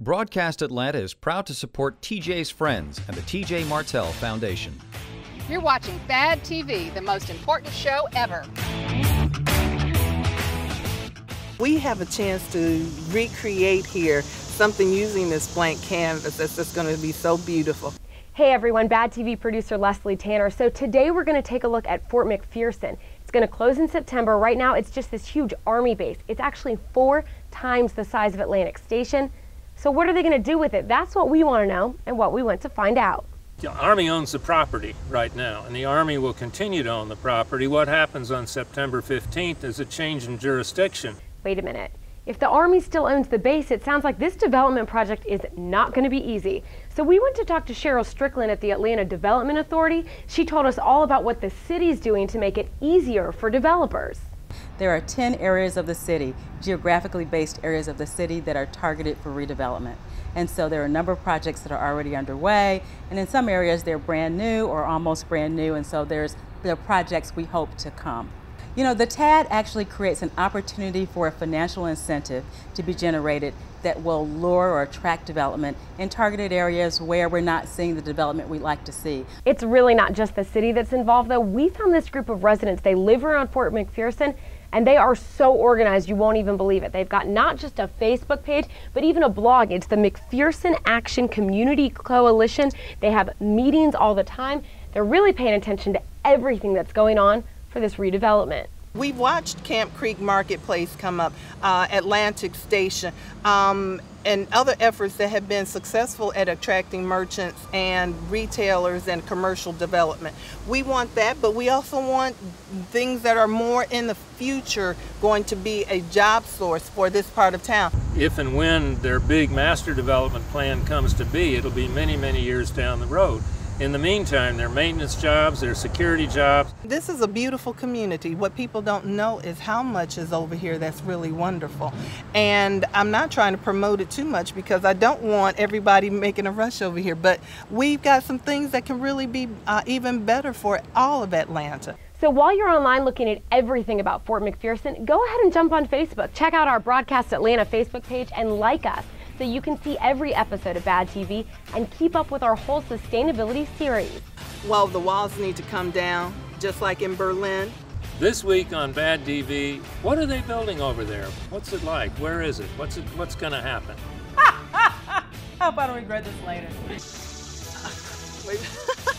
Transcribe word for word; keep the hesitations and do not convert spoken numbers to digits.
Broadcast Atlanta is proud to support T J's friends and the T J Martell Foundation. You're watching Fad T V, the most important show ever. We have a chance to recreate here something using this blank canvas that's just going to be so beautiful. Hey everyone, Bad T V producer Leslie Tanner. So today we're going to take a look at Fort McPherson. It's going to close in September. Right now it's just this huge Army base. It's actually four times the size of Atlantic Station. So what are they going to do with it? That's what we want to know and what we went to find out. The Army owns the property right now, and the Army will continue to own the property. What happens on September fifteenth is a change in jurisdiction. Wait a minute. If the Army still owns the base, it sounds like this development project is not going to be easy. So we went to talk to Cheryl Strickland at the Atlanta Development Authority. She told us all about what the city's doing to make it easier for developers. There are ten areas of the city, geographically based areas of the city, that are targeted for redevelopment. And so there are a number of projects that are already underway, and in some areas they're brand new or almost brand new, and so there's there are projects we hope to come. You know, the T A D actually creates an opportunity for a financial incentive to be generated that will lure or attract development in targeted areas where we're not seeing the development we'd like to see. It's really not just the city that's involved, though. We found this group of residents. They live around Fort McPherson, and they are so organized you won't even believe it. They've got not just a Facebook page, but even a blog. It's the McPherson Action Community Coalition. They have meetings all the time. They're really paying attention to everything that's going on for this redevelopment. We've watched Camp Creek Marketplace come up, uh, Atlantic Station, um, and other efforts that have been successful at attracting merchants and retailers and commercial development. We want that, but we also want things that are more in the future going to be a job source for this part of town. If and when their big master development plan comes to be, it'll be many, many years down the road. In the meantime, there are maintenance jobs, there are security jobs. This is a beautiful community. What people don't know is how much is over here that's really wonderful. And I'm not trying to promote it too much because I don't want everybody making a rush over here, but we've got some things that can really be uh, even better for all of Atlanta. So while you're online looking at everything about Fort McPherson, go ahead and jump on Facebook. Check out our Broadcast Atlanta Facebook page and like us, so you can see every episode of Bad T V and keep up with our whole sustainability series. Well, the walls need to come down, just like in Berlin. This week on Bad T V, what are they building over there? What's it like? Where is it? What's it, what's gonna happen? I hope I don't regret this later.